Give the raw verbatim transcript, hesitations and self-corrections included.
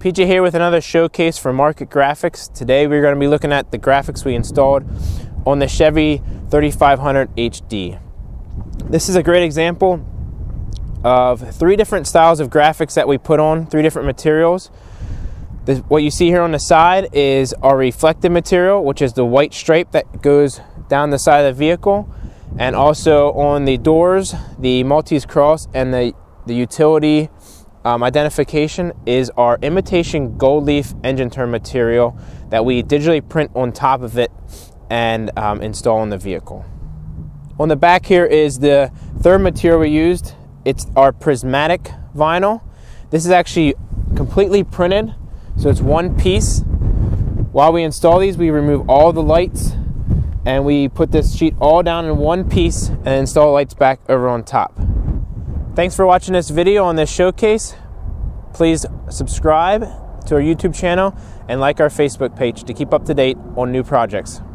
P J here with another showcase for Market Graphics. Today we're going to be looking at the graphics we installed on the Chevy thirty-five hundred H D. This is a great example of three different styles of graphics that we put on, three different materials. This, what you see here on the side is our reflective material, which is the white stripe that goes down the side of the vehicle, and also on the doors, the Maltese Cross and the, the utility Um, identification is our imitation gold leaf engine turn material that we digitally print on top of it and um, install on the vehicle. On the back here is the third material we used. It's our prismatic vinyl. This is actually completely printed, so it's one piece. While we install these, we remove all the lights and we put this sheet all down in one piece and install lights back over on top. Thanks for watching this video on this showcase. Please subscribe to our YouTube channel and like our Facebook page to keep up to date on new projects.